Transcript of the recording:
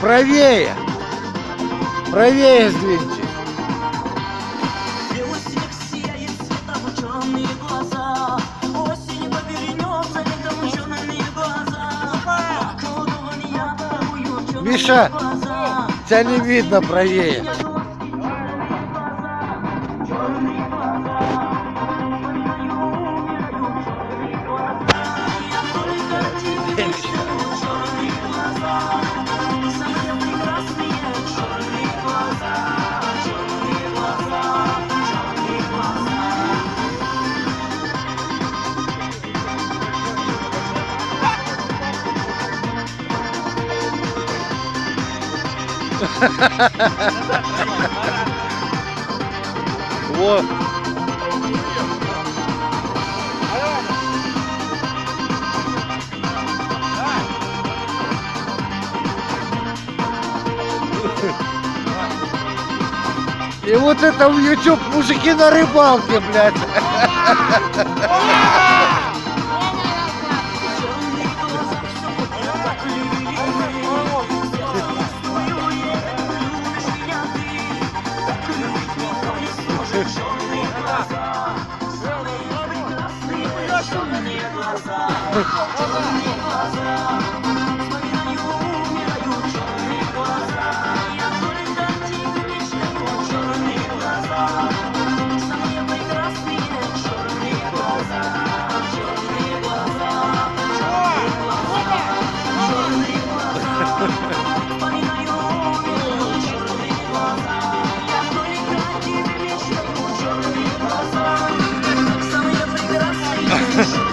Правее! Правее сдвиньте! Миша, тебя не видно, правее! Вот. И вот это в YouTube мужики на рыбалке, блядь. Черные глаза,